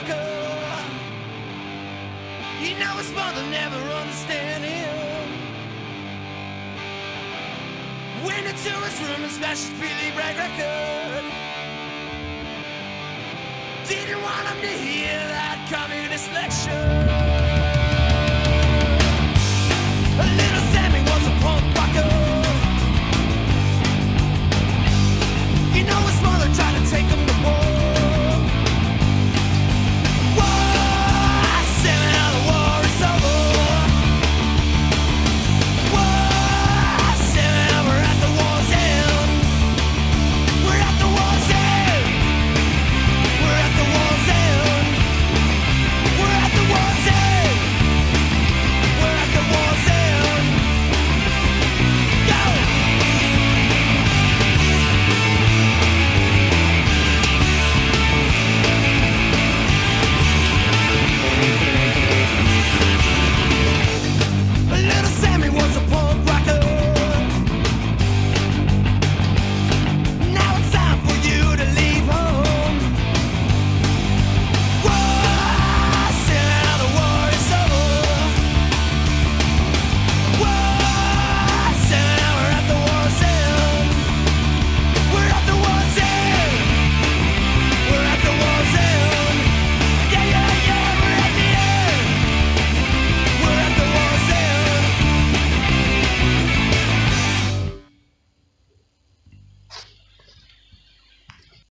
struggle. You know it's more than ever understanding. Went into his room and smashed his Billy Bragg record. Didn't want him to hear that communist lecture.